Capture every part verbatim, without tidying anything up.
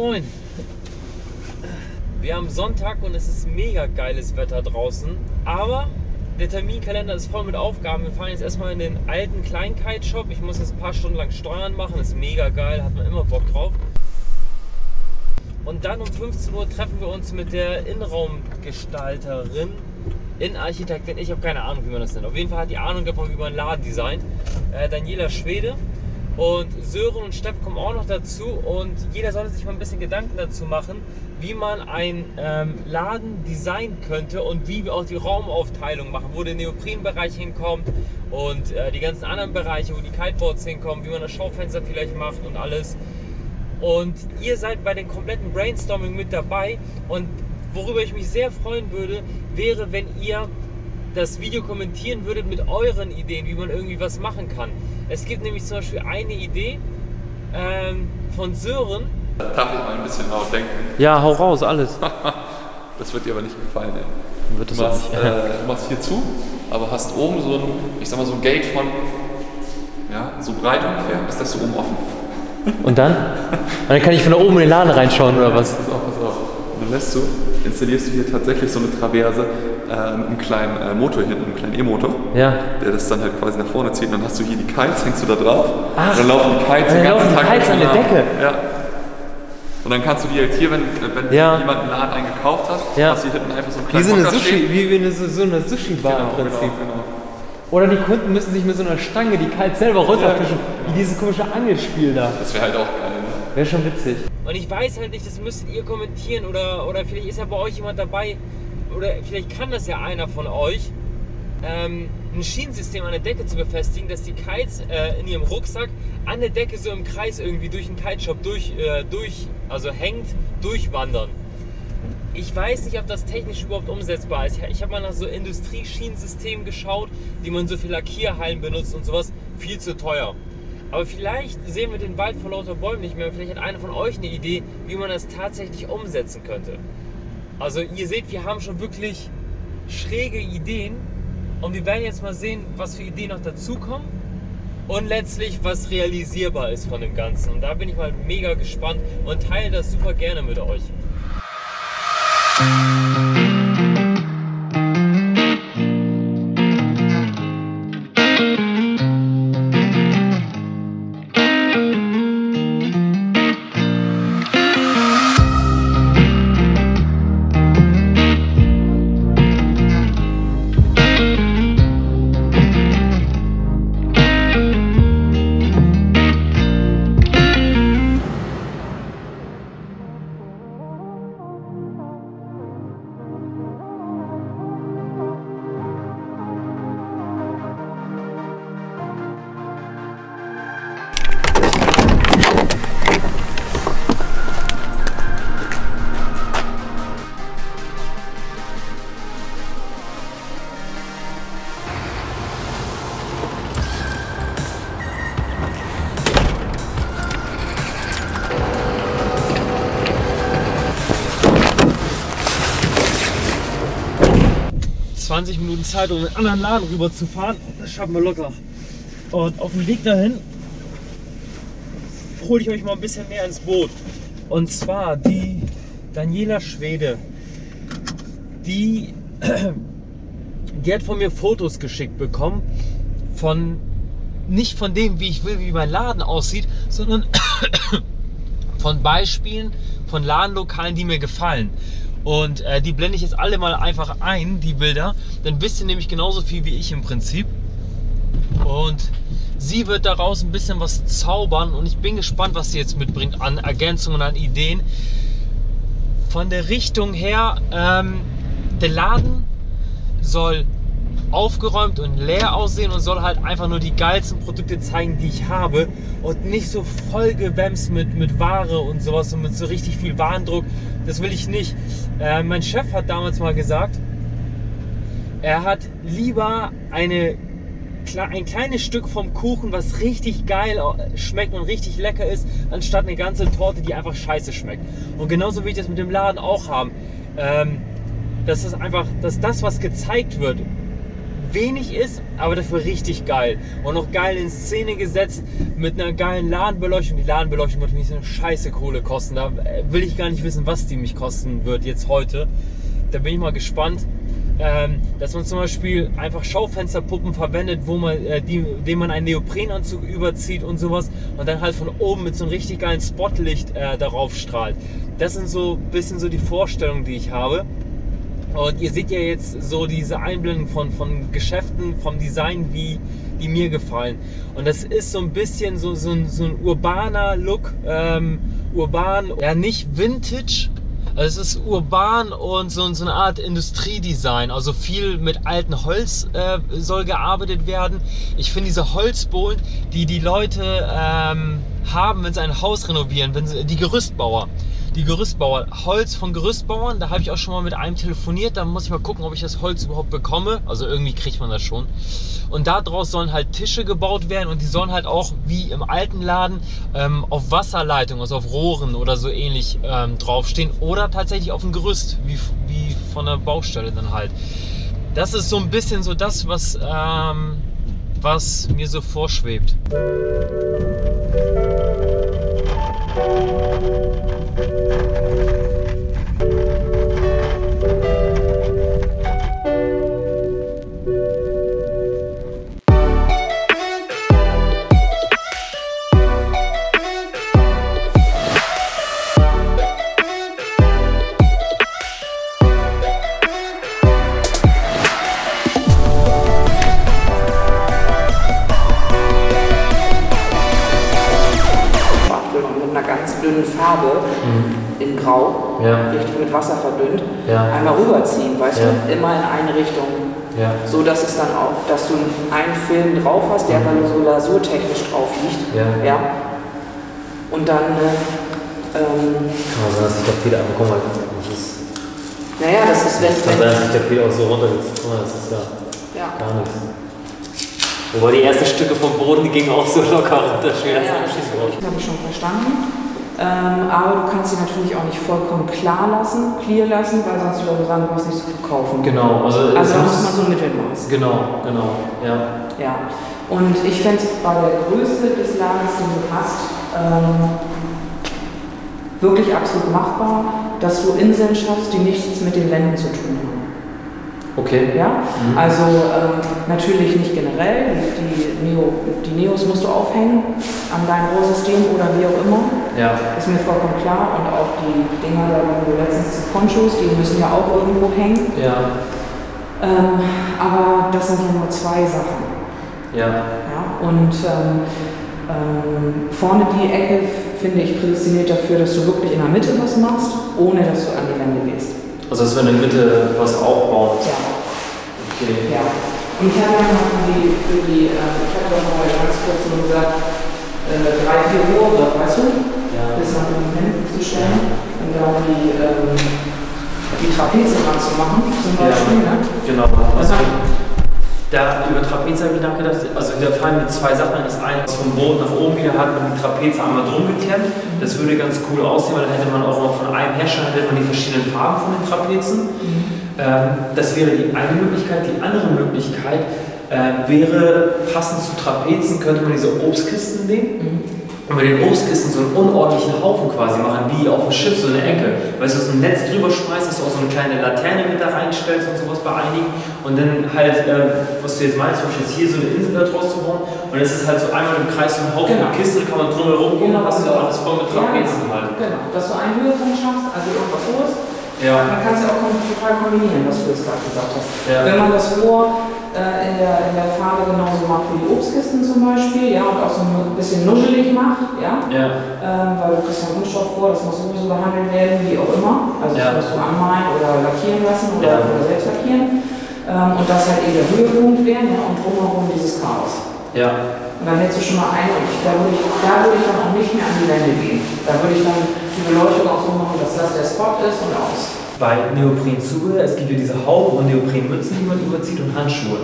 Moin. Wir haben Sonntag und es ist mega geiles Wetter draußen, aber der Terminkalender ist voll mit Aufgaben. Wir fahren jetzt erstmal in den alten Kleinkite-Shop. Ich muss jetzt ein paar Stunden lang Steuern machen, das ist mega geil, hat man immer Bock drauf. Und dann um fünfzehn Uhr treffen wir uns mit der Innenraumgestalterin, Innenarchitektin, ich habe keine Ahnung, wie man das nennt. Auf jeden Fall hat die Ahnung davon, wie man einen Laden designt. Äh, Daniela Schwede und Sören und Stepp kommen auch noch dazu. Und jeder sollte sich mal ein bisschen Gedanken dazu machen, wie man einen ähm, Laden designen könnte und wie wir auch die Raumaufteilung machen, wo der Neoprenbereich hinkommt und äh, die ganzen anderen Bereiche, wo die Kiteboards hinkommen, wie man das Schaufenster vielleicht macht und alles. Und ihr seid bei dem kompletten Brainstorming mit dabei, und worüber ich mich sehr freuen würde, wäre, wenn ihr das Video kommentieren würdet mit euren Ideen, wie man irgendwie was machen kann. Es gibt nämlich zum Beispiel eine Idee ähm, von Sören. Darf ich mal ein bisschen nachdenken? Ja, hau raus, alles. Das wird dir aber nicht gefallen, ey. Dann wird das du, machst, auch nicht. Äh, du machst hier zu, aber hast oben so ein, ich sag mal, so ein Gate von, ja, so breit ungefähr, bis das so oben offen. Und dann? Und dann kann ich von da oben in den Laden reinschauen oder was? Pass auf, pass auf. Und dann lässt du, installierst du hier tatsächlich so eine Traverse äh, mit einem kleinen äh, Motor hinten, einem kleinen E-Motor, ja, der das dann halt quasi nach vorne zieht. Und dann hast du hier die Kites, hängst du da drauf. Ach, und dann laufen die Kites den ganzen Tag. Dann laufen die Kites an der Decke. Ja. Und dann kannst du die halt hier, wenn, wenn ja. jemand einen Laden eingekauft hat, ja. hast du hier hinten einfach so einen kleinen Motor stehen. Wie eine, so eine Sushi-Bar, genau, im Prinzip. Genau, genau. Oder die Kunden müssen sich mit so einer Stange die Kites selber runterfischen, ja, genau, wie dieses komische Angelspiel da. Das wäre halt auch geil, ne? Wäre schon witzig. Und ich weiß halt nicht, das müsst ihr kommentieren, oder, oder vielleicht ist ja bei euch jemand dabei, oder vielleicht kann das ja einer von euch, ähm, ein Schienensystem an der Decke zu befestigen, dass die Kites äh, in ihrem Rucksack an der Decke so im Kreis irgendwie durch den Kiteshop durch, äh, durch, also hängt, durchwandern. Ich weiß nicht, ob das technisch überhaupt umsetzbar ist. Ich habe mal nach so Industrieschienensystemen geschaut, die man so für Lackierhallen benutzt und sowas. Viel zu teuer. Aber vielleicht sehen wir den Wald vor lauter Bäumen nicht mehr. Vielleicht hat einer von euch eine Idee, wie man das tatsächlich umsetzen könnte. Also ihr seht, wir haben schon wirklich schräge Ideen. Und wir werden jetzt mal sehen, was für Ideen noch dazukommen. Und letztlich, was realisierbar ist von dem Ganzen. Und da bin ich mal mega gespannt und teile das super gerne mit euch. zwanzig Minuten Zeit, um in einen anderen Laden rüber zu fahren. Das schaffen wir locker. Und auf dem Weg dahin hole ich euch mal ein bisschen mehr ins Boot. Und zwar die Daniela Schwede. Die, die hat von mir Fotos geschickt bekommen. Von, nicht von dem, wie ich will, wie mein Laden aussieht, sondern von Beispielen von Ladenlokalen, die mir gefallen. Und äh, die blende ich jetzt alle mal einfach ein, die Bilder. Dann wisst ihr nämlich genauso viel wie ich im Prinzip. Und sie wird daraus ein bisschen was zaubern. Und ich bin gespannt, was sie jetzt mitbringt an Ergänzungen, an Ideen. Von der Richtung her, ähm, der Laden soll aufgeräumt und leer aussehen und soll halt einfach nur die geilsten Produkte zeigen, die ich habe, und nicht so vollgewämst mit, mit Ware und sowas und mit so richtig viel Warendruck. Das will ich nicht. Äh, mein Chef hat damals mal gesagt, er hat lieber eine, ein kleines Stück vom Kuchen, was richtig geil schmeckt und richtig lecker ist, anstatt eine ganze Torte, die einfach scheiße schmeckt. Und genauso will ich das mit dem Laden auch haben. Ähm, dass das einfach, dass das, was gezeigt wird, wenig ist, aber dafür richtig geil. Und noch geil in Szene gesetzt mit einer geilen Ladenbeleuchtung. Die Ladenbeleuchtung wird mich so eine scheiße Kohle kosten. Da will ich gar nicht wissen, was die mich kosten wird jetzt heute. Da bin ich mal gespannt. Ähm, dass man zum Beispiel einfach Schaufensterpuppen verwendet, wo man, äh, die, denen man einen Neoprenanzug überzieht und sowas und dann halt von oben mit so einem richtig geilen Spotlicht äh, darauf strahlt. Das sind so ein bisschen so die Vorstellungen, die ich habe. Und ihr seht ja jetzt so diese Einblendung von, von Geschäften, vom Design, wie die mir gefallen. Und das ist so ein bisschen so, so, ein, so ein urbaner Look, ähm, urban, ja nicht Vintage. Also es ist urban und so, so eine Art Industriedesign, also viel mit altem Holz äh, soll gearbeitet werden. Ich finde diese Holzbohlen, die die Leute ähm, haben, wenn sie ein Haus renovieren, wenn sie, die Gerüstbauer, die Gerüstbauer, Holz von Gerüstbauern, da habe ich auch schon mal mit einem telefoniert, da muss ich mal gucken, ob ich das Holz überhaupt bekomme, also irgendwie kriegt man das schon. Und daraus sollen halt Tische gebaut werden und die sollen halt auch wie im alten Laden ähm, auf Wasserleitung, also auf Rohren oder so ähnlich ähm, draufstehen oder tatsächlich auf dem Gerüst, wie, wie von der Baustelle dann halt. Das ist so ein bisschen so das, was, ähm, was mir so vorschwebt. Farbe in Grau, ja. Richtig mit Wasser verdünnt, ja. Einmal rüberziehen, weißt ja. du, immer in eine Richtung, ja. So dass es dann auch, dass du einen Film drauf hast, der aber so lasurtechnisch drauf liegt, ja. ja. Und dann, äh, ähm, also dass sich der Peter einfach, guck mal, das ist, naja, das ist, wenn, wenn, dass sich der Peter auch so runtersetzt, guck mal, das ist ja, ja. gar nichts. Wobei die ersten Stücke vom Boden, die gingen auch so locker runter, schwer, ja, ja, das ist gut. Das habe ich schon verstanden. Ähm, aber du kannst sie natürlich auch nicht vollkommen klar lassen, clear lassen, weil sonst würde ich sagen, du hast nichts zu verkaufen. Genau. Also, also da muss man so ein Mittelmaß. Genau, genau, ja. Ja. Und ich fände es bei der Größe des Ladens, den du hast, ähm, wirklich absolut machbar, dass du Inseln schaffst, die nichts mit den Wänden zu tun haben. Okay. Ja? Mhm. Also ähm, natürlich nicht generell, die, Neo, die Neos musst du aufhängen an dein Rohrsystem oder wie auch immer, ja. Ist mir vollkommen klar. Und auch die Dinger, da waren wir letztens die Ponchos, die müssen ja auch irgendwo hängen. Ja. Ähm, aber das sind ja nur zwei Sachen. Ja. Ja? Und ähm, ähm, vorne die Ecke finde ich prädestiniert dafür, dass du wirklich in der Mitte was machst, ohne dass du an die Wände gehst. Also dass wir in der Mitte was aufbauen. Ja. Okay. Ja. Und ich habe ja noch die, für die, äh, ich habe ja mal ganz kurz nur gesagt, äh, drei, vier Rohre, weißt du? Ja. Das nach dem Händen zu stellen und dann die, ähm, die Trapeze ranzumachen, zum Beispiel. Ja. Ne? Genau. Also, da über Trapeze habe ich nachgedacht, also da fallen mir zwei Sachen an. Das eine, was vom Boden nach oben wieder hat man die Trapeze einmal drum geklemmt. Das würde ganz cool aussehen, weil dann hätte man auch noch von einem Hersteller hätte man die verschiedenen Farben von den Trapezen. Mhm. Ähm, das wäre die eine Möglichkeit. Die andere Möglichkeit äh, wäre, passend zu Trapezen könnte man diese Obstkisten nehmen. Mhm. Und mit den Obstkisten so einen unordentlichen Haufen quasi machen, wie auf dem Schiff, so eine Ecke. Weißt du, so ein Netz drüber schmeißt, dass du auch so eine kleine Laterne mit da reinstellst und sowas bei einigen. Und dann halt, äh, was du jetzt meinst, zum Beispiel hier so eine Insel da draus zu bauen. Und das ist halt so einmal im Kreis so ein Haufen mit Kisten, kann man drumherum gucken, dann hast du auch das voll mit Trapezen halt. Genau, dass du einen Höhepunkt schaffst, also irgendwas hohes. Ja. Dann kannst du auch total kombinieren, was du jetzt gerade gesagt hast. Ja. Wenn man das vor. In der, in der Farbe genauso macht wie die Obstkisten zum Beispiel, ja, und auch so ein bisschen nuschelig macht, ja, ja. Ähm, weil du kriegst ja Kunststoff vor, das muss sowieso behandelt werden, wie auch immer, also ja. Das musst du anmalen oder lackieren lassen oder, ja. Oder selbst lackieren, ähm, und das halt eben der Höhepunkt werden, ja, und drumherum dieses Chaos. Ja. Und dann hättest du schon mal einen, da würde ich, da würde ich dann auch nicht mehr an die Wände gehen, da würde ich dann die Beleuchtung auch so machen, dass das der Spot ist und aus. Bei Neopren-Zubehör, es gibt ja diese Haube und Neoprenmützen, die man überzieht und Handschuhe.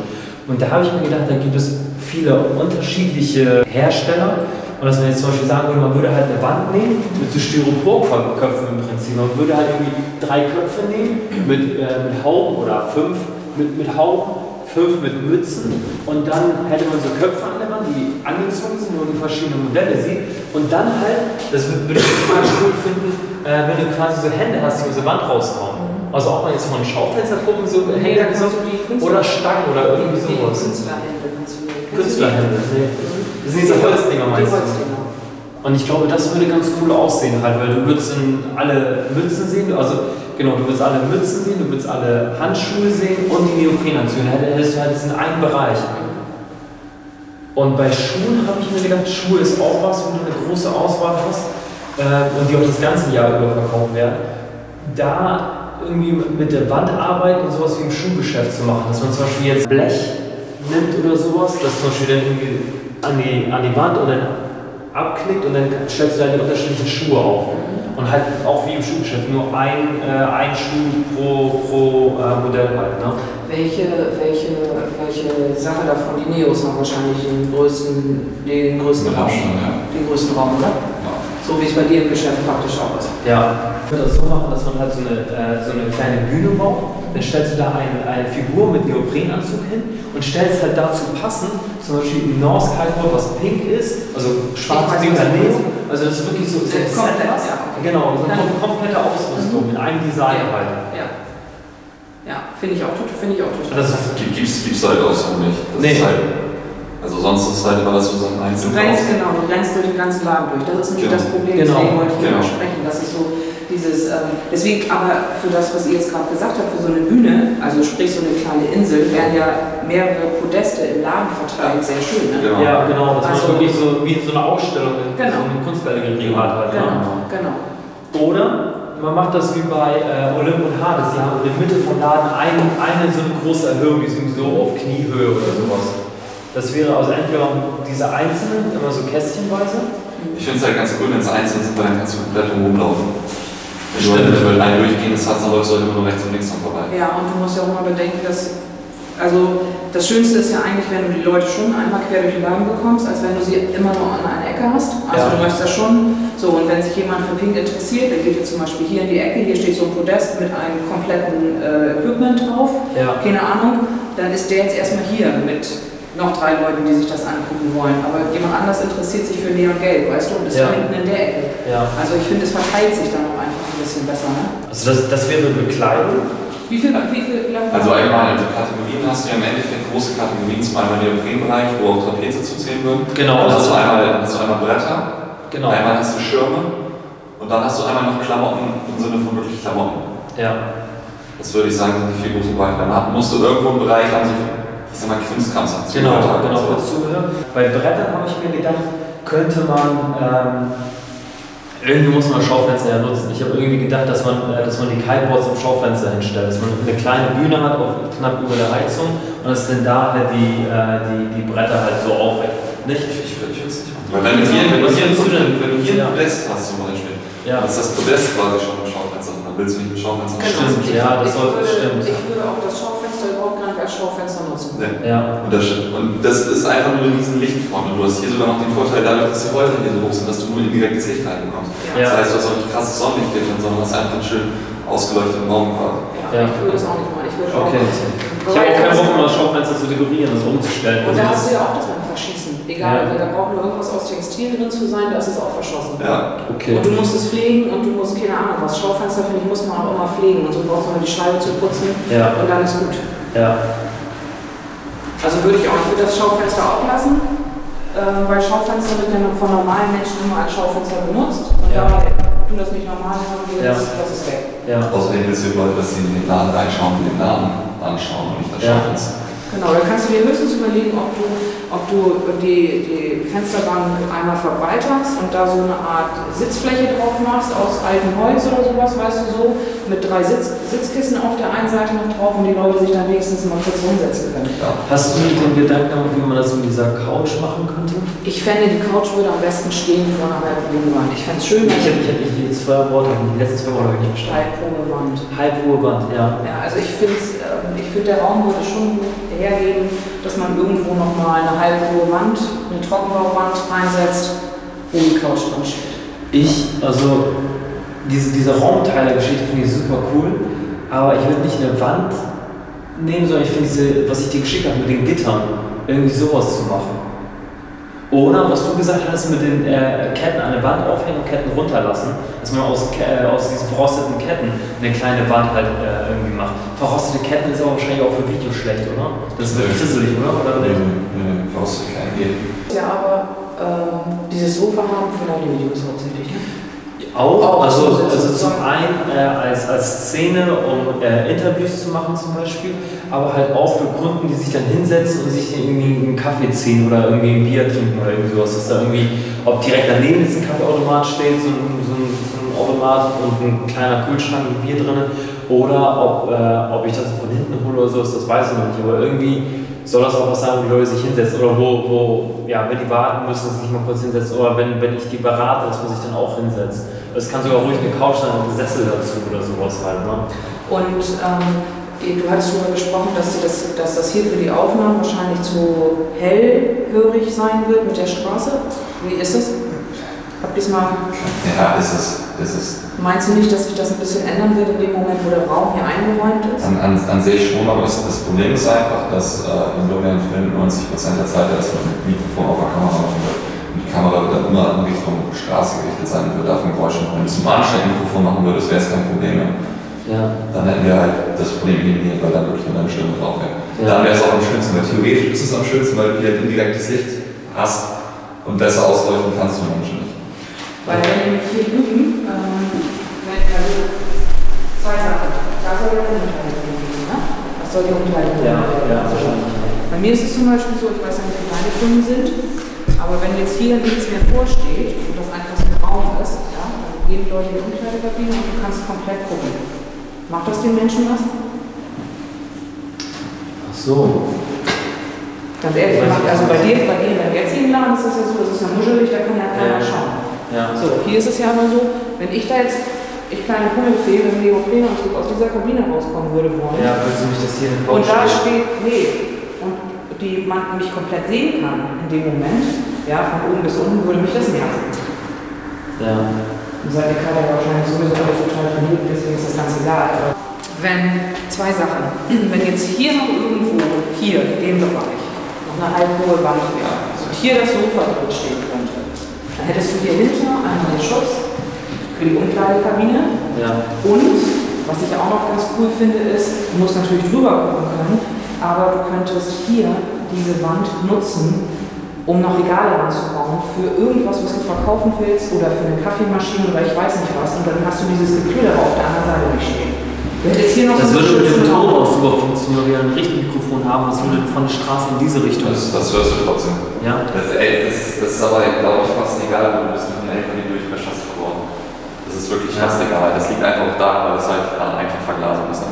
Und da habe ich mir gedacht, da gibt es viele unterschiedliche Hersteller. Und dass man jetzt zum Beispiel sagen würde, man würde halt eine Wand nehmen mit so Styroporköpfen im Prinzip. Man würde halt irgendwie drei Köpfe nehmen mit, äh, mit Hauben oder fünf mit, mit Hauben fünf mit Mützen und dann hätte man so Köpfe an der Wand, die angezogen sind, wo man verschiedene Modelle sieht. Und dann halt, das würde ich total cool finden, äh, wenn du quasi so Hände hast, die aus der Wand rauskommen. Also auch mal jetzt von Schaufensterpuppen so hängen ja, so, oder Stangen oder irgendwie sowas. Künstlerhände kannst du nehmen. Künstlerhände, nee. Das sind diese Holzdinger, meinst du? Und ich glaube, das würde ganz cool aussehen halt, weil du würdest alle Mützen sehen, also genau, du würdest alle Mützen sehen, du würdest alle Handschuhe sehen und die Neoprenanzüge. Da hättest du halt diesen einen Bereich. Und bei Schuhen habe ich mir gedacht, Schuhe ist auch was, wo du eine große Auswahl hast äh, und die auch das ganze Jahr über verkauft werden. Da irgendwie mit der Wandarbeit und sowas wie im Schuhgeschäft zu machen, dass man zum Beispiel jetzt Blech nimmt oder sowas, das zum Beispiel dann irgendwie an die, an die Wand und dann abklickt und dann stellst du deine unterschiedlichen Schuhe auf. Und halt auch wie im Schuhgeschäft, nur ein, äh, ein Schuh pro, pro äh, Modell halt. Ne? Welche, welche, welche Sache davon? Die Neos haben wahrscheinlich den größten, den größten Raum. Schon, ja. Den größten Raum, oder? Ja. So wie es bei dir im Geschäft praktisch auch ist. Ja. Ich würde das so machen, dass man halt so eine, äh, so eine kleine Bühne baut. Dann stellst du da eine, eine Figur mit Neoprenanzug hin und stellst halt dazu passend, zum Beispiel ein North was pink ist, also schwarz pink daneben. Also das ist wirklich so, so ein komplett, ja. Genau, so eine ja. komplette Ausrüstung in einem Design halt. Ja, ja. ja. finde ich auch total. Finde ich auch total. Das gibt es halt auch so nicht. Das nee. Ist halt, also sonst ist es halt immer das so ein einzelnes. Du rennst, genau, du rennst durch den ganzen Laden durch. Das ist nämlich genau. das Problem, genau. deswegen wollte ich genau. darüber sprechen. Das ist so dieses, ähm, deswegen aber für das, was ihr jetzt gerade gesagt habt, für so eine Bühne, also sprich so eine kleine Insel, werden ja mehrere Podeste im Laden verteilt, sehr schön, ne? Genau. Ja, genau, das also, ist wirklich so wie so eine Ausstellung, genau. so eine Kunstgalerie hat halt. Genau, genau. Oder man macht das wie bei äh, Olymp und Hades, die haben in der Mitte vom Laden eine, eine so eine große Erhöhung, die sind so auf Kniehöhe oder sowas. Das wäre also entweder diese einzelnen, immer so kästchenweise. Ich finde es halt ganz cool, wenn es einzeln sind, weil dann kannst du komplett rumlaufen. Wenn du nicht über einen durchgehendes hast, dann läufst du halt immer nur rechts und links noch vorbei. Ja, und du musst ja auch mal bedenken, dass, also das Schönste ist ja eigentlich, wenn du die Leute schon einmal quer durch den Laden bekommst, als wenn du sie immer nur an einer Ecke hast. Also ja. du möchtest das schon. So, und wenn sich jemand für Pink interessiert, dann geht er zum Beispiel hier in die Ecke, hier steht so ein Podest mit einem kompletten äh, Equipment drauf, ja. keine Ahnung, dann ist der jetzt erstmal hier mit noch drei Leuten, die sich das angucken wollen. Aber jemand anders interessiert sich für Neon Gelb, weißt du, und ist ja. da hinten in der Ecke. Ja. Also ich finde, es verteilt sich dann auch einfach ein bisschen besser, ne? Also das, das wäre Bekleidung. Wie viel, wie viel Also einmal also Kategorien hast du ja im Endeffekt große Kategorien, zum einen im Neoprenbereich, wo auch Trapeze zu zählen würden. Genau. Dann hast du einmal, hast du einmal Bretter, genau. einmal hast du Schirme und dann hast du einmal noch Klamotten im Sinne von wirklich Klamotten. Ja. Das würde ich sagen, sind die vier großen Bereiche. Dann musst du irgendwo einen Bereich haben, ich sag mal Krimskrams. Genau, genau, für Zubehör. Bei Brettern habe ich mir gedacht, könnte man ähm, irgendwie muss man Schaufenster ja nutzen. Ich habe irgendwie gedacht, dass man, dass man die Kiteboards am Schaufenster hinstellt, dass man eine kleine Bühne hat, auf, knapp über der Heizung und dass dann da halt die, äh, die, die Bretter halt so aufrecht. Nicht? Ich würde es nicht machen. Weil wenn du hier, wenn du hier, wenn du hier ein Podest hast zum Beispiel, ja. ist das Podest quasi schon am Schaufenster. Dann willst du nicht ein Schaufenster stimmt, ja, das sollte stimmen. Ich würde auch das Schaufenster überhaupt gar nicht als Schaufenster nutzen. Nee. Ja. Und das stimmt. Und das ist einfach nur eine riesen Lichtfront. Und du hast hier sogar noch den Vorteil dadurch, dass die Häuser hier so hoch sind, dass du nur indirektes Licht reinbekommst. Ja. Das heißt, du hast auch nicht krasses Sonnenlicht drin, sondern hast einfach einen schönen ausgeleuchteten Raum quasi. Ja, ich würde das auch nicht machen. Ich würde auch okay. Ich habe auch keinen Bock, um das Schaufenster zu dekorieren, das umzustellen. Und da hast du ja auch das beim Verschießen. Egal, ja. da braucht nur irgendwas aus Textil drin zu sein, da ist es auch verschossen. Ja. Okay. Und du musst es pflegen und du musst, keine Ahnung, was Schaufenster, finde ich, muss man auch immer pflegen. Und so brauchst du mal die Scheibe zu putzen ja. und dann ist gut. Ja. Also würde ich auch, ich würde das Schaufenster auch lassen, äh, weil Schaufenster wird ja von normalen Menschen immer als Schaufenster benutzt. Und ja. da du das nicht normal haben willst, ja. das ist weg. Ja. Außerdem willst du Leute, dass sie in den Laden reinschauen und den Laden anschauen und nicht das ja. Schaufenster. Genau, dann kannst du dir höchstens überlegen, ob du, ob du die, die Fensterbank einmal verbreiterst und da so eine Art Sitzfläche drauf machst, aus altem Holz oder sowas, weißt du so, mit drei Sitz, Sitzkissen auf der einen Seite noch drauf und die Leute sich dann wenigstens mal kurz rumsetzen können. Ja. Hast du nicht den Gedanken, wie man das mit dieser Couch machen könnte? Ich fände, die Couch würde am besten stehen vor einer Halbruhewand. Ich fände es schön. Ich habe hab die zwei Worte, die letzten zwei Worte nicht verstanden. Halbruhewand. Halbruhewand, ja. Ja, also ich finde, äh, ich find, der Raum würde schon gut hergeben, dass man irgendwo nochmal eine halbruhe Wand, eine Trockenbauwand reinsetzt, wo die Couch dran steht. Ich, also diese, diese Raumteilergeschichte finde ich super cool, aber ich würde nicht eine Wand nehmen soll. Ich finde diese, was ich dir geschickt habe mit den Gittern, irgendwie sowas zu machen. Oder was du gesagt hast, mit den äh, Ketten an der Wand aufhängen und Ketten runterlassen, dass man aus, äh, aus diesen verrosteten Ketten eine kleine Wand halt äh, irgendwie macht. Verrostete Ketten ist aber wahrscheinlich auch für Video schlecht, oder? Das wird fisselig, oder? Oder nee, nee, verrostete Ketten geht. Ja, aber äh, dieses Hochverfahren für Audio-Videos hauptsächlich. Auch, also, also zum einen äh, als, als Szene, um äh, Interviews zu machen zum Beispiel, aber halt auch für Kunden, die sich dann hinsetzen und sich irgendwie einen Kaffee ziehen oder irgendwie ein Bier trinken oder irgendwie sowas, dass da irgendwie, ob direkt daneben jetzt ein Kaffeeautomat steht, so ein, so ein, so ein Automat und ein kleiner Kühlschrank mit Bier drin, oder ob, äh, ob ich das von hinten hole oder sowas, das weiß ich noch nicht, aber irgendwie soll das auch was sein, wo die Leute sich hinsetzen oder wo, wo ja, wenn die warten müssen, sich mal kurz hinsetzen oder wenn, wenn ich die berate, dass man sich dann auch hinsetzt. Es kann sogar ruhig eine Couch sein und ein Sessel dazu oder sowas halt. Ne? Und ähm, du hattest darüber gesprochen, dass, das, dass das hier für die Aufnahmen wahrscheinlich zu hellhörig sein wird mit der Straße. Wie ist es? Habt ihr es mal? Ja, ist es. Ist es. Meinst du nicht, dass sich das ein bisschen ändern wird in dem Moment, wo der Raum hier eingeräumt ist? An, an, an sich schon, aber das, das Problem ist einfach, dass äh, in Lorient Film neunzig Prozent der Zeit das mit dem Mikrofon auf der Kamera machen wird. Die Kamera wird dann immer in Richtung Straße gerichtet sein und wird davon Geräuschen. Wenn du zum Ansteckmikrofon machen würdest, wäre es kein Problem mehr. Ja. Dann hätten wir halt das Problem eliminiert, weil dann wirklich nur deine Stimme drauf wäre. Ja. Dann wäre es auch am schönsten, weil theoretisch ist es am schönsten, weil du halt indirektes Licht hast und besser ausleuchten kannst du Menschen nicht. Weil wenn wir hier üben, ähm, wenn, also zwei Sachen, da soll ja eine Unterhaltung geben, ne? Was soll die Unterhaltung geben? Ja, ja, wahrscheinlich. Bei mir ist es zum Beispiel so, ich weiß nicht, wie meine Kunden sind, aber wenn jetzt hier nichts mehr vorsteht und das einfach so ein Raum ist, ja, dann gehen Leute in die Umkleidekabine und du kannst komplett gucken. Macht das den Menschen was? Ach so. Ganz ehrlich, macht, also bei dir, bei dir, beim jetzigen Laden ist das ja so, das ist ja muschelig, da kann ja keiner ja schauen. Ja. So, hier ist es ja aber so, wenn ich da jetzt, ich kleine Pummelfee mit dem Neoprenanzug aus dieser Kabine rauskommen würde wollen. Ja, willst du mich das hier in den Raum und da steht, nee, die man mich komplett sehen kann in dem Moment, ja, von oben bis unten würde mich das nerven. Ja. Und seine Karte ja wahrscheinlich sowieso total vermuten, deswegen ist das ganz egal. Wenn, zwei Sachen, wenn jetzt hier noch irgendwo, hier in dem Bereich, noch eine halb hohe Wand wäre, also hier das Sofa drin stehen könnte, dann hättest du hier hinten einmal den Schutz für die Umkleidekabine. Ja. Und, was ich auch noch ganz cool finde, ist, du musst natürlich drüber gucken können, aber du könntest hier diese Wand nutzen, um noch Regale anzubauen für irgendwas, was du verkaufen willst oder für eine Kaffeemaschine oder ich weiß nicht was. Und dann hast du dieses Gefühl aber auf der anderen Seite nicht stehen. Hier noch das so würde mit dem Ton auch super funktionieren, wenn wir ein richtiges Mikrofon haben, das würde von der Straße in diese Richtung. Das, das hörst du trotzdem. Ja. Das, ey, das, das ist aber, glaube ich, fast egal, wenn du das mit dem L K W Durchmesser hast geworden. Das ist wirklich fast egal. Das liegt einfach auch daran, weil das halt einfach Verglasung ist.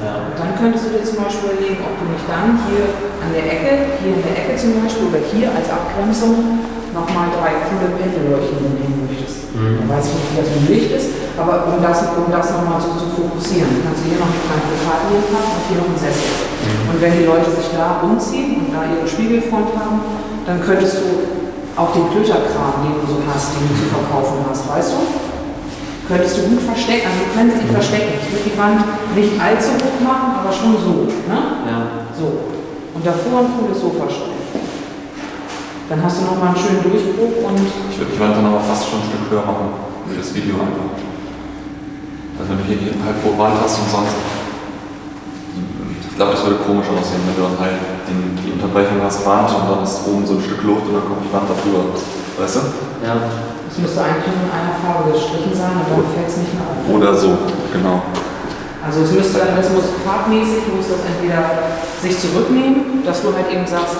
Ja. Dann könntest du dir zum Beispiel überlegen, ob du nicht dann hier an der Ecke, hier in der Ecke zum Beispiel, oder hier als Abgrenzung nochmal drei coole Pendelleuchten nehmen möchtest. Mhm. Man weiß nicht, wie das mit Licht ist, aber um das, um das nochmal so zu fokussieren, kannst du hier noch eine kleine Fotografie haben und hier noch einen Sessel. Mhm. Und wenn die Leute sich da umziehen und da ihre Spiegelfront haben, dann könntest du auch den Klöterkram, den du so hast, den du zu verkaufen hast, weißt du? Könntest du gut verstecken, also du könntest dich verstecken. Ich würde die Wand nicht allzu hoch machen, aber schon so. Ne? Ja. So. Und davor ein cooles Sofa stellen. Dann hast du nochmal einen schönen Durchbruch und. Ich würde die Wand dann aber fast schon ein Stück höher machen für das Video einfach. Also wenn du hier einen halb hohe Wand hast und sonst. Ich glaube, das würde komisch aussehen, wenn du dann halt den, die Unterbrechung hast, Wand und dann ist oben so ein Stück Luft und dann kommt die Wand darüber. Weißt du? Ja. Es müsste eigentlich nur in einer Farbe gestrichen sein und dann fällt es nicht mehr auf. Oder so, genau. Also es müsste, das muss farbmäßig, du musst das entweder sich zurücknehmen, dass du halt eben sagst,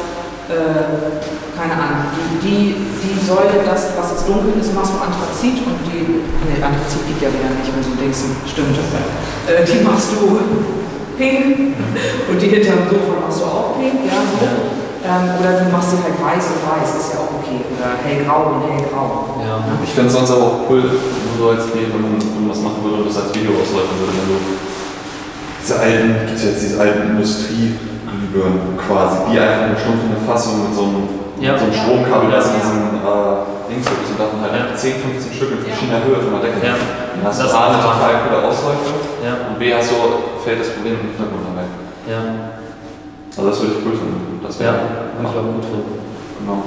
äh, keine Ahnung, die, die Säule, das, was jetzt dunkel ist, machst du Anthrazit und die, ne, Anthrazit geht ja wieder nicht, wenn du denkst, stimmt, äh, die machst du pink und die hinterm Sofa machst du auch pink, ja, so. Ähm, oder du machst sie halt weiß und weiß, ist ja auch okay. Oder hellgrau und hellgrau. Ja. Ja. Ich fände es sonst aber auch cool, wenn du als Video, wenn man was machen würde und das als Video ausläuft, würde, wenn du diese alten, gibt es jetzt diese alten Industriebüren quasi, die einfach eine stumpfe Fassung mit so einem, ja, so einem Stromkabel, ja, das in diesem äh, Dings wirklich und davon halt ja zehn, fünfzehn Stück in verschiedener ja Höhe von der Decke. Ja. Dann hast du A, eine total coole Ausläufe ja und B, hast du, fällt das Problem im Hintergrund dabei. Ja. Also das würde ich cool finden. Das wäre ja, ich glaube gut finden. Genau.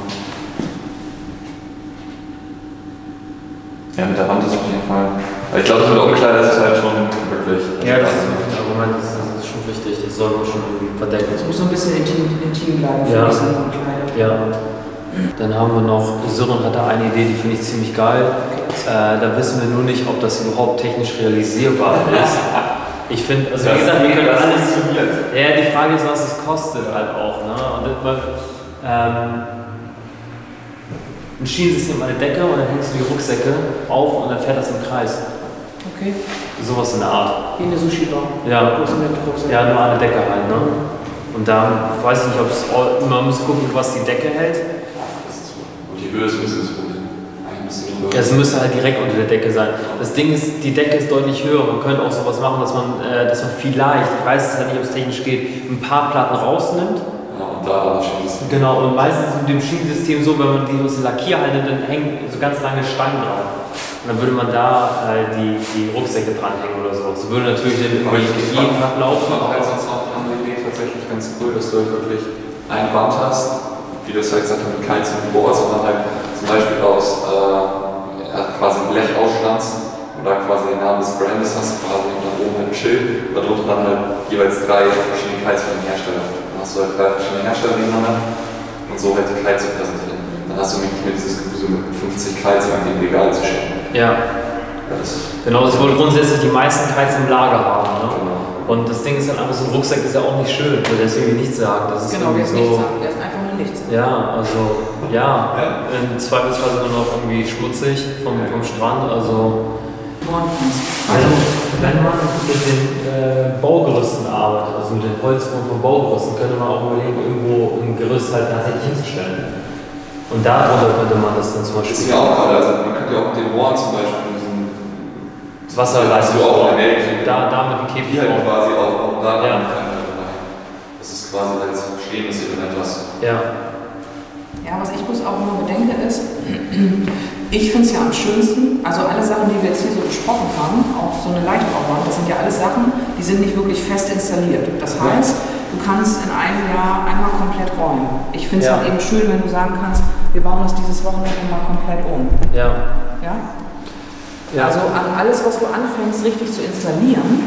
Ja, mit der Wand ist auf jeden Fall. Aber ich glaube, das mit der Umkleide ist halt schon wirklich. Ja, das ist ein Argument, das ist schon wichtig. Das soll man schon irgendwie verdecken. Es muss so ein bisschen intim, intim bleiben für ja. diese Umkleide. Ja. Dann haben wir noch, Sören hat da eine Idee, die finde ich ziemlich geil. Äh, da wissen wir nur nicht, ob das überhaupt technisch realisierbar ist. Ich finde, also wie gesagt, wir können alles. Ja, die Frage ist, was es kostet halt auch. Ne? Und man, ähm, ein Schienensystem an der Decke und dann hängst du die Rucksäcke auf und dann fährt das im Kreis. Okay. Sowas in der Art. Wie eine Sushi-Bar. Ja. Ja, nur an der Decke halt. Ne? Und da weiß ich nicht, ob es. Man muss gucken, was die Decke hält. Und die Höhe ist ein bisschen das Problem. Es müsste halt direkt unter der Decke sein. Das Ding ist, die Decke ist deutlich höher. Man könnte auch sowas machen, dass man, äh, dass man vielleicht, ich weiß es halt nicht, ob es technisch geht, ein paar Platten rausnimmt. Ja, und da schießt. Genau, und meistens mit dem Schienensystem so, wenn man die aus der Lackierhalle nimmt, dann hängen so ganz lange Stangen drauf. Und dann würde man da halt die, die Rucksäcke dranhängen oder so. So würde natürlich den jeden Tag laufen. Aber als sonst auch eine Idee tatsächlich ganz cool, dass du halt wirklich eine Wand hast, wie du es ja gesagt hast, mit keinem Bohr, sondern halt zum Beispiel aus. Äh, quasi ein Blech ausstanzen und da quasi den Namen des Brandes hast, quasi da oben ein Schild und darunter dann halt jeweils drei verschiedene Kites von den Herstellern. Dann hast du halt drei verschiedene Hersteller nebeneinander und so halt die Kites zu präsentieren. Dann hast du nämlich nicht mehr dieses Gefühl, mit fünfzig Kites an dem Regal zu stellen. Ja. Das genau, das wollen grundsätzlich die meisten Kites im Lager haben. Ne? Genau. Und das Ding ist dann einfach so ein Rucksack ist ja auch nicht schön, weil der es irgendwie nichts sagt. Das ist genau, der ist nichts sagt, der ist einfach nur nichts. Ja, also, ja, ja. In Zweifelsfall sind wir noch irgendwie schmutzig vom, ja. vom Strand, also. Also, wenn man mit den äh, Baugerüsten arbeitet, also mit den Holzbau von Baugerüsten, könnte man auch überlegen, irgendwo ein Gerüst halt tatsächlich hinzustellen. Und darunter könnte man das dann zum Beispiel. Das ist ja auch gerade, also man könnte ja auch mit den Rohren zum Beispiel. Wasserleistung auch da, da mit dem Käfig halt quasi aufbauen, da ja. Das ist quasi ein stehendes Element hast. Ja. Ja, was ich bloß auch immer bedenke ist, ich finde es ja am schönsten, also alle Sachen, die wir jetzt hier so besprochen haben, auch so eine Leichtbauwand, das sind ja alles Sachen, die sind nicht wirklich fest installiert. Das heißt, du kannst in einem Jahr einmal komplett räumen. Ich finde es ja. halt eben schön, wenn du sagen kannst, wir bauen das dieses Wochenende mal komplett um. Ja. Ja? Ja. Also an alles, was du anfängst, richtig zu installieren,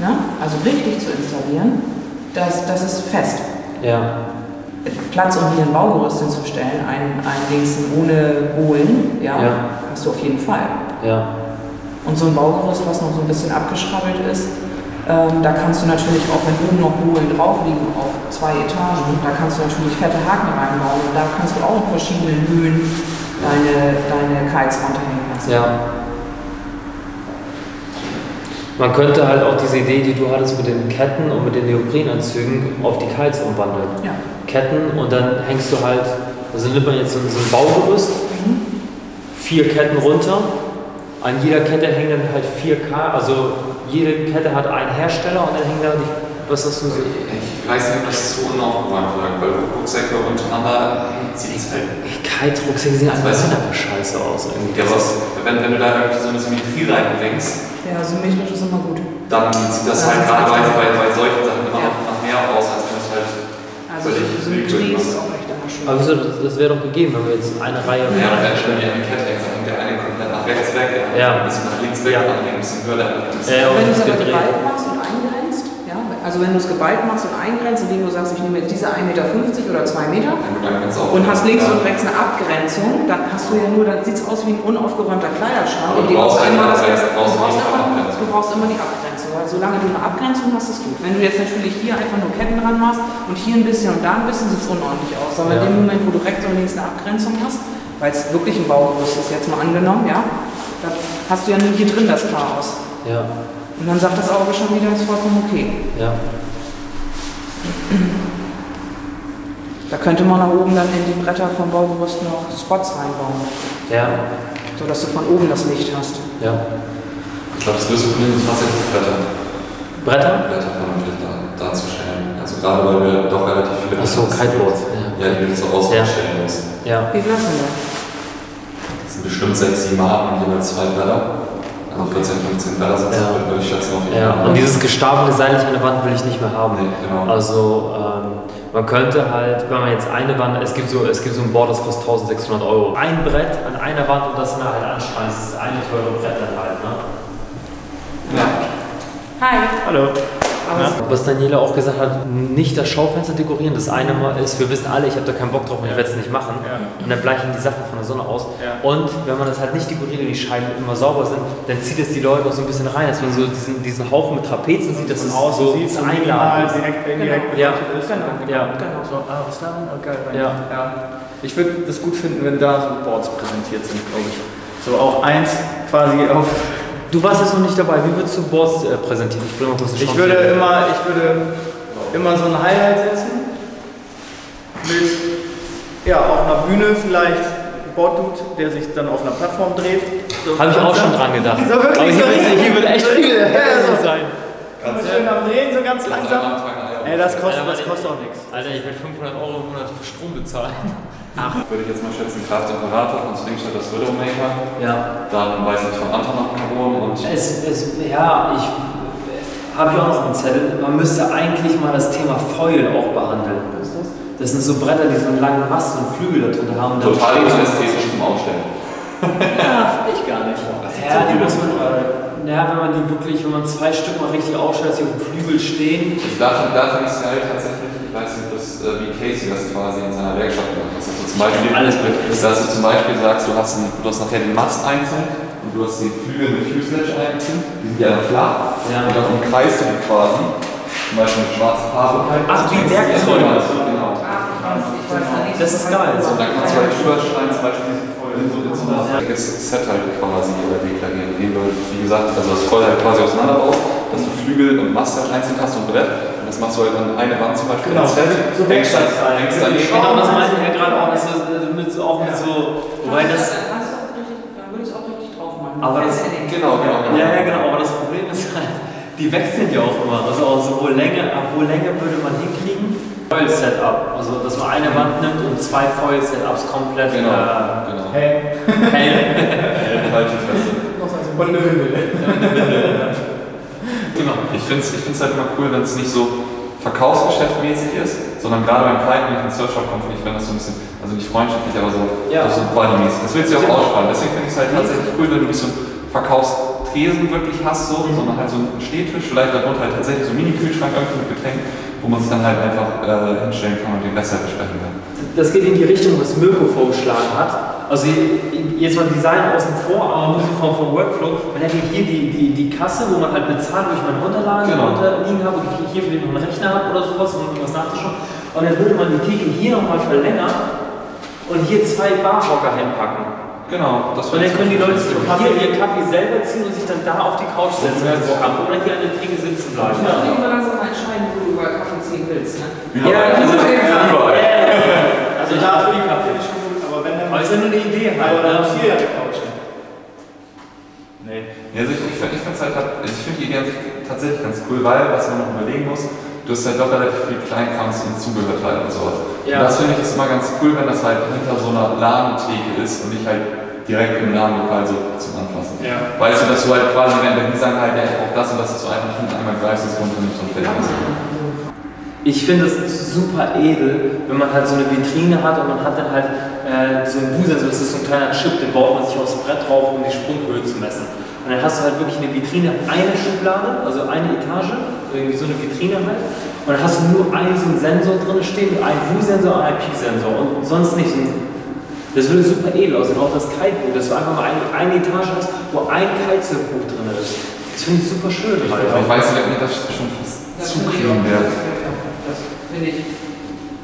ne? also richtig zu installieren, das, das ist fest. Ja. Platz, um hier ein Baugerüst hinzustellen, ein, ein Dings ohne Bohlen, ja, ja. hast du auf jeden Fall. Ja. Und so ein Baugerüst, was noch so ein bisschen abgeschrabbelt ist, ähm, da kannst du natürlich auch, wenn oben noch Bohlen drauf liegen, auf zwei Etagen, da kannst du natürlich fette Haken reinbauen und da kannst du auch in verschiedenen Höhen deine, deine Kites runterhängen lassen. Ja. Man könnte halt auch diese Idee, die du hattest mit den Ketten und mit den Neoprenanzügen, auf die Kites umwandeln. Ja. Ketten und dann hängst du halt, also nimmt man jetzt so, so ein Baugerüst, mhm. vier Ketten runter, an jeder Kette hängen dann halt vier K, also jede Kette hat einen Hersteller und dann hängen da die, was hast du so? Ich weiß nicht, ob das so unaufgeräumt wird, weil Rucksäcke untereinander sieht es halt. Kite-Rucksäcke sehen einfach scheiße aus. Irgendwie. Ja, was, wenn, wenn du da irgendwie so eine Symmetrie reinbringst, ja, symmetrisch ist immer gut. Dann sieht das, das halt gerade bei, bei solchen Sachen immer ja. noch mehr aus, als wenn es halt also völlig üblich ist. Aber wieso, das, das wäre doch gegeben, wenn wir jetzt eine Reihe. Ja, ja wenn schon eine Kette hängt, dann hängt der eine komplett nach rechts weg, der andere ja. ein bisschen nach links weg, der ja. andere ein bisschen höher, der andere ein bisschen höher. Wenn du es aber geballt machst und eingrenzt, ja, also wenn du es geballt machst und eingrenzt, indem du sagst, ich nehme jetzt diese ein Meter fünfzig oder zwei Meter und hast links ja. und rechts eine Abgrenzung, dann hast du ja nur, dann sieht es aus wie ein unaufgeräumter Kleiderschrank. Und du brauchst immer das Du brauchst immer die Abgrenzung, weil solange du eine Abgrenzung hast, ist gut. Wenn du jetzt natürlich hier einfach nur Ketten dran machst und hier ein bisschen und da ein bisschen, sieht es unordentlich aus. Aber ja. in dem Moment, wo du rechts und links eine Abgrenzung hast, weil es wirklich ein Baugerüst ist, jetzt mal angenommen, ja, da hast du ja nur hier drin das Chaos. Ja. Und dann sagt das Auge schon wieder, ist vollkommen okay. Ja. Da könnte man nach oben dann in die Bretter vom Baugerüst noch Spots reinbauen. Ja. So dass du von oben das Licht hast. Ja. Ich glaube, das größte Problem ist tatsächlich Bretter. Bretter? Bretter vernünftig darzustellen. Also gerade weil wir doch relativ viele. Achso, Kiteboards. Ja, die wir jetzt so ausstellen müssen. Ja. Wie viel hast du denn? Das sind bestimmt sechs, sieben Arten, jeweils zwei Bretter. Also vierzehn, fünfzehn da sonst ja. würde ich jetzt noch nicht ja. Und dieses gestapelte seitlich an der Wand will ich nicht mehr haben. Nee, genau. Also ähm, man könnte halt, wenn man jetzt eine Wand, es gibt so, es gibt so ein Board, das kostet tausendsechshundert Euro. Ein Brett an einer Wand und das dann halt anschreien, das ist eine teure Brett dann halt, ne? Ja. Hi. Hallo. Ja. Was Daniela auch gesagt hat, nicht das Schaufenster dekorieren, das eine Mal ist, wir wissen alle, ich habe da keinen Bock drauf und ich werde es nicht machen. Ja. Und dann bleichen die Sachen von der Sonne aus. Ja. Und wenn man das halt nicht dekoriert und die Scheiben immer sauber sind, dann zieht es die Leute auch so ein bisschen rein, dass man so diesen, diesen Haufen mit Trapezen sieht, dass es so ins Einladen direkt, indirekt genau. Ja. ist. Genau, genau. Ja. Genau. So, ah, was dann? Okay, ja. Ja. Ich würde das gut finden, wenn da so Boards präsentiert sind, glaube ich. So auch eins quasi auf... Du warst jetzt noch nicht dabei. Wie würdest du Boards äh, präsentieren? Ich, bringe mal kurz eine Chance ich, würde immer, ich würde immer so ein Highlight setzen. Mit ja, auf einer Bühne vielleicht ein Board-Dude, der sich dann auf einer Plattform dreht. So habe ich auch schon dran gedacht. So wirklich aber hier, so wird, hier wird echt viel ja, so sein. Ganz schön am Drehen, so ganz langsam. Ey, das kostet, das kostet auch nichts. Alter, ich werde fünfhundert Euro im Monat für Strom bezahlen. Ach. Würde ich jetzt mal schätzen, Kraftimperator von Slingshot, das Widowmaker. Ja. Dann weiß ich von Anton nach Rom und... Es, es, ja, ich habe ja auch noch einen Zettel. Man müsste eigentlich mal das Thema Foil auch behandeln. Was ist das? Das sind so Bretter, die so einen langen Mast und Flügel da drin haben. Total ästhetisch zum Aufstellen. Ja, ich gar nicht. Ja, so die muss man... Ja, wenn man die wirklich, wenn man zwei Stück mal richtig aufstellt, dass sie auf dem Flügel stehen. Da, da finde ich es geil tatsächlich. Ich weiß nicht, dass, äh, wie Casey das quasi in seiner Werkstatt macht. Dass du zum Beispiel, alles dass du zum Beispiel sagst, du hast, einen, du hast nachher den Mast einzeln und du hast die Flügel mit Fuselage einzeln, die sind ja flach ja. und dann umkreist du die quasi, zum Beispiel mit schwarzen Farbe. Ach, wie Werkzeuge! Genau. Das ist geil. Und dann kannst du halt drüber schneiden, zum Beispiel so ein Set halt quasi oder deklarieren. Wie gesagt, also das Voll halt quasi auseinander auf, dass du Flügel und Mast halt einzeln hast und Brett. Das machst du halt an eine Wand zum Beispiel. Genau, so hängst du dann die Schrauben. Genau, das meinte ich ja gerade auch, dass du mit, auch mit ja. so... Wobei das... Dann würde ich es auch richtig drauf machen. Aber das, genau, genau, genau. Ja, ja, genau, aber das Problem ist halt, die wechseln ja auch immer. Also auch sowohl Länge, ab wo Länge würde man hinkriegen? Foil-Setup, also dass man eine Wand nimmt und zwei Foil-Setups komplett... Genau, äh, genau. Hey. Hey. Falsche Fresse. Und eine Windel. Ich finde es ich find's halt immer cool, wenn es nicht so verkaufsgeschäftmäßig ist, sondern gerade beim Kleinen, wenn ich in den Surfshop komme, finde ich, wenn das so ein bisschen, also nicht freundschaftlich, aber so, ja. so buddymäßig. Das willst du ja auch aussparen. Deswegen finde ich es halt tatsächlich cool, wenn du nicht so einen Verkaufstresen wirklich hast, so, mhm. sondern halt so einen Stehtisch, vielleicht darunter halt tatsächlich so einen Mini-Kühlschrank irgendwie mit Getränken, wo man sich dann halt einfach äh, hinstellen kann und den Rest halt besprechen kann. Das geht in die Richtung, was Mirko vorgeschlagen hat. Also jetzt mal Design außen vor, aber nur vom, vom Workflow. Man hätte hier die, die, die Kasse, wo man halt bezahlt, wo ich meine Unterlagen genau. runterliegen habe, und ich hier für den Rechner habe oder sowas, um irgendwas nachzuschauen. Und dann würde man die Theke hier nochmal verlängern und hier zwei Barhocker hinpacken. Genau. Das und dann können die Leute sich hier ihren Kaffee selber ziehen und sich dann da auf die Couch setzen, wenn sie Bock haben, oder hier an der Theke sitzen bleiben. Ja. Ja. Dann kannst du mal entscheiden, wo du über Kaffee ziehen willst. Ne? Ja, ja, überall. Ja. Also da für die Kaffee. Aber es ist ja nur eine Idee, aber dann auch hier Couchen. Nee. Also ich, ich finde halt, ich find die Idee an sich tatsächlich ganz cool, weil, was man noch überlegen muss, du hast halt doch relativ viel Kleinkrams und Zubehör halt und sowas. Ja. Und das finde ich ist immer ganz cool, wenn das halt hinter so einer Ladentheke ist und nicht halt direkt im Ladenlokal so zum Anfassen. Ja. Weißt du, dass du halt quasi, wenn wir sagen halt, ja, ich brauch das und das, dass du einfach hinten einmal greifst, das runternimmst und fertig ist. Ich finde es super edel, wenn man halt so eine Vitrine hat und man hat dann halt äh, so einen W U-Sensor, das ist so ein kleiner Chip, den baut man sich aufs Brett drauf, um die Sprunghöhe zu messen. Und dann hast du halt wirklich eine Vitrine, eine Schublade, also eine Etage, irgendwie so eine Vitrine halt. Und dann hast du nur einen so einen Sensor drin stehen, einen W U-Sensor und einen P-Sensor und sonst nicht. Das würde super edel aussehen, auch das Kitebuch, dass du einfach mal eine, eine Etage hast, wo ein Kitesurfbuch drin ist. Das finde ich super schön. Ich, halt ich weiß nicht, das ist schon fast zu clean wäre.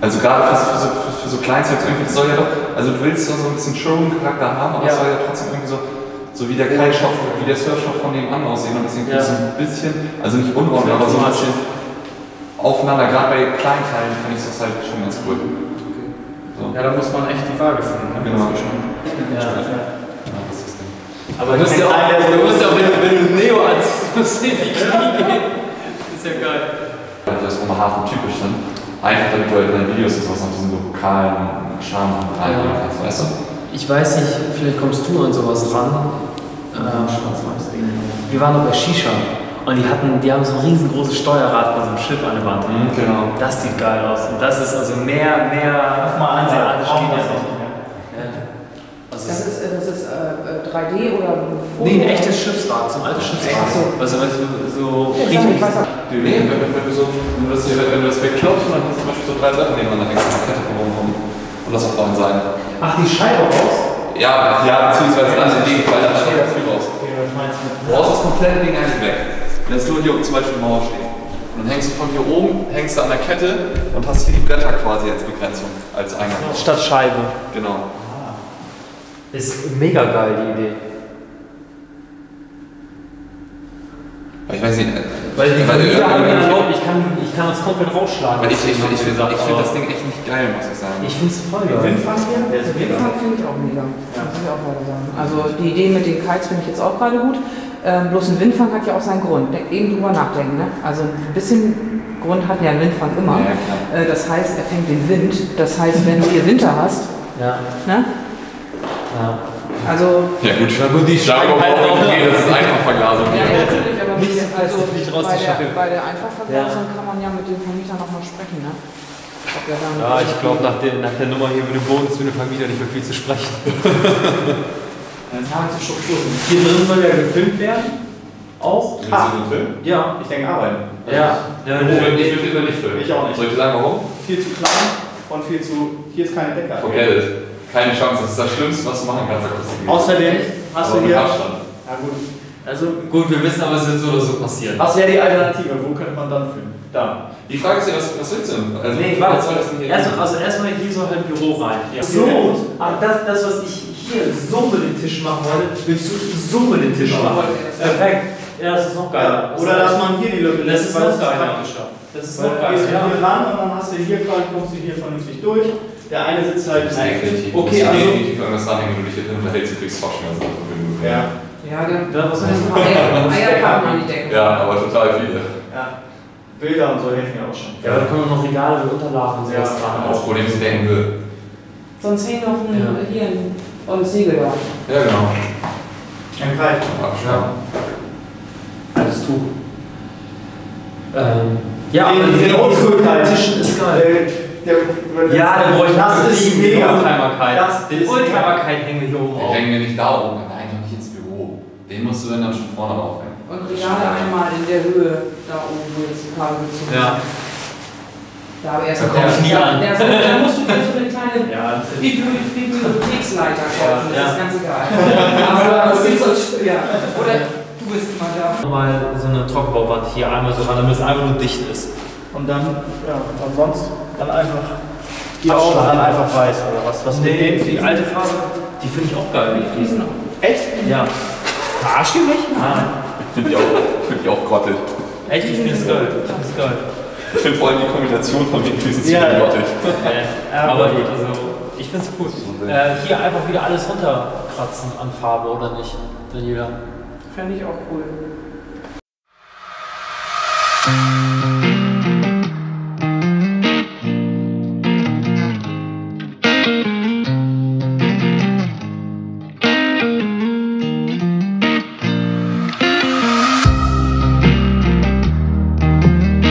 Also gerade für so, für so Kleinzeugs irgendwie, das soll ja doch, also du willst doch so ein bisschen Showroom-Charakter haben, aber es ja. soll ja trotzdem irgendwie so, so wie der Kleinshop, wie der Surfshop von nebenan aussehen und deswegen ja. so ein bisschen, also nicht unordentlich, aber so ein bisschen aufeinander, gerade bei Kleinteilen finde ich das halt schon ganz cool. Okay. So. Ja, da muss man echt die Waage finden, ne? Genau. Ja. Aber du musst ja auch, du musst ja auch wenn, du, wenn du Neo anziehst, musst du in die Knie gehen. Das ist ja geil. Das ist Oberhafen typisch dann. Einfach damit du in deinen Videos das was noch diesen lokalen Charme reinbringen kannst, weißt du? Ich weiß nicht, vielleicht kommst du an sowas ran. ähm, wir waren noch bei Shisha und die hatten, die haben so ein riesengroßes Steuerrad von so einem Schiff an der Wand. Mhm, genau. Das sieht geil aus. Und das ist also mehr, mehr mal asiatisch geht das nicht. Das ist, das ist äh, drei D oder ein Foto? Nee, ein echtes Schiffsrad, so ein altes Schiffsrad. So. Also wenn du so richtig... Nee, wenn du so, wenn du das, das wegklappst, dann hast du zum Beispiel so drei Sachen nebeneinander hängen, eine Kette von oben rum. Und das auf beiden Seiten. Ach, die Scheibe raus? Ja, ja, beziehungsweise dann in dem Fall, dann steht das viel raus. Du brauchst das komplette Ding eigentlich weg. Lässt nur hier zum Beispiel die Mauer stehen. Und dann hängst du von hier oben, hängst du an der Kette und hast hier die Blätter quasi als Begrenzung, als Eingang. Statt Scheibe. Genau. Ist mega geil, die Idee. Ich weiß nicht. Weil die weil ich, glaub, ich, kann, ich kann das komplett rausschlagen. Weil ich ich, ich, ich finde find das Ding echt nicht geil, muss ich sagen. Ich finde es voll geil. Windfang hier? Ja, Windfang finde ich auch mega. Ja. Muss ich auch gerade sagen. Also die Idee mit den Kites finde ich jetzt auch gerade gut. Ähm, bloß ein Windfang hat ja auch seinen Grund. Eben drüber nachdenken. Ne? Also ein bisschen Grund hat ja ein Windfang immer. Ja, äh, das heißt, er fängt den Wind. Das heißt, wenn du hier Winter hast, ja. Ne? Ja. Also, ja gut, gut die Scheibe halt auch okay, das ist Einfachverglasung hier. Ja, natürlich, aber nicht, also nicht raus, bei, der, bei der Einfachverglasung ja. Kann man ja mit den Vermietern nochmal sprechen, ne? Ob ja, dann ja ich glaube, nach, nach der Nummer hier mit dem Boden ist mit dem Vermieter nicht mehr viel zu sprechen. Dann haben wir Strukturen. Hier drin soll ja gefilmt werden. Auch? Ah, ja, ich denke arbeiten. Also ja. Ja, ich will nicht filmen. Ich auch nicht. Soll ich sagen, warum? Viel zu klein und viel zu... Hier ist keine Decke. Okay. Keine Chance, das ist das Schlimmste, was du machen kannst. Außerdem hast du hier... Abstand. Ja gut. Also gut, wir wissen aber, es wird so oder so passieren. Was wäre die Alternative? Wo könnte man dann filmen? Da. Die Frage ist ja, was, was willst du denn? Also, nee, was soll das denn hier erst, also erstmal hier soll halt Büro rein. Ja. So, aber das, das, was ich hier so mit dem Tisch machen wollte, willst du so mit dem Tisch ja, machen. Perfekt. Ja, das ist noch geil. Ja, oder dass man hier die Lücke lässt, ist weil das ist noch Das ist noch geil. Gehst du hier ran und dann hast du hier quasi, kommst du hier vernünftig durch. Der eine sitzt halt ein bisschen. Okay, also. Ich kann das sagen, wenn du dich hier drin unterhältst, du kriegst Kopfschmerzen. Ja. Ja, dann muss man jetzt noch Eierkarten an die Decke. Ja, aber total viele. Ja. Bilder und so helfen ja auch schon. Ja, aber da können wir noch Regale mit Unterlagen und sowas dran. Auch wo dem sie denken will. Sonst hängen noch ein ja. Hier und Siegel da. Ja, genau. Ein Kalt. Ja. Alles Tuch. Ähm. Ja, aber der Tisch ist geil. Der, ja, dann bräuchte das, das ist mega Unheimbarkeit. Das ist Unheimbarkeit hängen wir hier oben auf. Hängen wir nicht da oben, nein, noch nicht ins Büro. Den musst du dann, dann schon vorne aufhängen. Und Regale einmal in der Höhe da oben, wo jetzt die Kabel gezogen ja. Da habe ich erst mal ich nie an. Da, da musst du so eine kleine ja, Bibliotheksleiter kaufen, das ja. Ist ganz egal. Aber das ist so ja. Oder du bist immer da. Mal so eine Trockenbauwand hier einmal so ran, damit es einfach nur dicht ist. Und dann, ja, und sonst dann einfach die Augen dann einfach weiß oder was? Was nee, mit dem die alte Farbe, die finde ich auch geil, die Fliesen. Echt? Ja. Verarsch mich? Nein. Finde ich auch, finde ich auch grottig. Echt? Ich finde es geil. Ich finde es geil. Ich finde vor allem die Kombination von den Fliesen ziemlich ja, grottig. Ja. Aber gut, also ich finde es cool. Äh, hier einfach wieder alles runterkratzen an Farbe, oder nicht, Daniela? Fände ich auch cool.